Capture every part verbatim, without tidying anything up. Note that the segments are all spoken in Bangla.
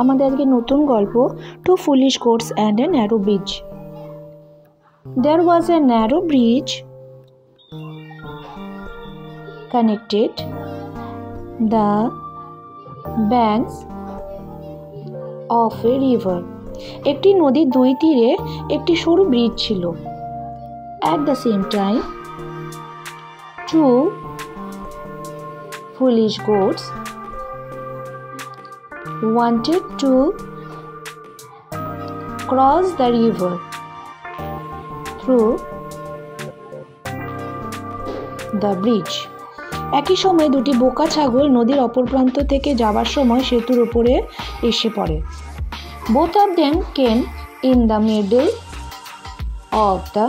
আমাদের আজকে নতুন গল্প two foolish goats and a narrow bridge. There was a narrow bridge connected the banks of a river. একটি নদীর দুই তীরে একটি সরু ব্রিজ ছিল। At the same time two foolish goats wanted to cross the river through the bridge. একই সময়ে দুটি বোকা ছাগল নদীর অপর প্রান্ত থেকে যাবার সময় সেতুর উপরে এসে পড়ে। Both of them came in the middle of the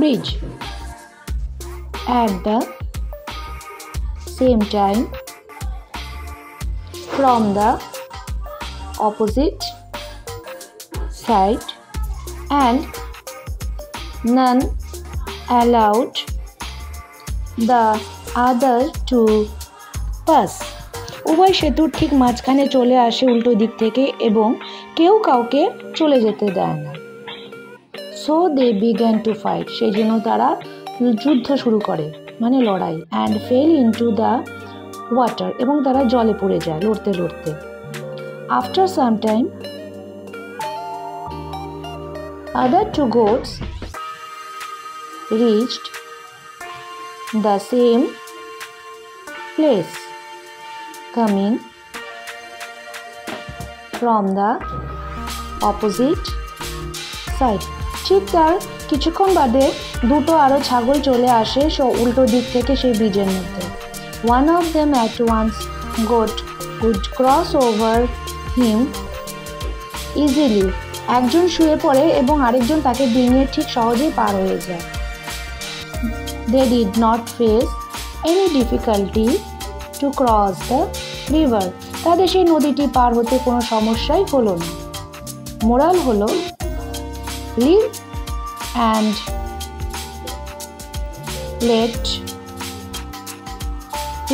bridge at the same time from the opposite side, and none allowed the other to pass. উভয় সেতুর ঠিক মাঝখানে চলে আসে উল্টো দিক থেকে এবং কেউ কাউকে চলে যেতে দেয় না। So they began to fight. সেই জন্য তারা যুদ্ধ শুরু করে, মানে লড়াই। And fell into the water, এবং তারা জলে পড়ে যায় লড়তে লড়তে। After some time other two goats reached the same place coming from the opposite side. ঠিক তার কিছুক্ষণ বাদে দুটো আরও ছাগল চলে আসে সো উল্টো দিক থেকে সেই ব্রিজের মধ্যে। One of them at once got could cross over him easily. একজন শুয়ে পড়ে এবং আরেকজন তাকে ডিঙিয়ে ঠিক সহজেই পার হয়ে যায়। They did not face any difficulty to cross the river. তাদের সেই নদীটি পার হতে কোনো সমস্যাই হলো না। মোরাল হলো live and let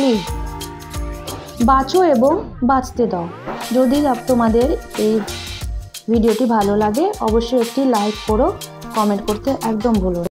প্লিজ, বাঁচো এবং বাঁচতে দাও। যদি তোমাদের এই ভিডিওটি ভালো লাগে অবশ্যই একটি লাইক করো, কমেন্ট করতে একদম ভুলো না।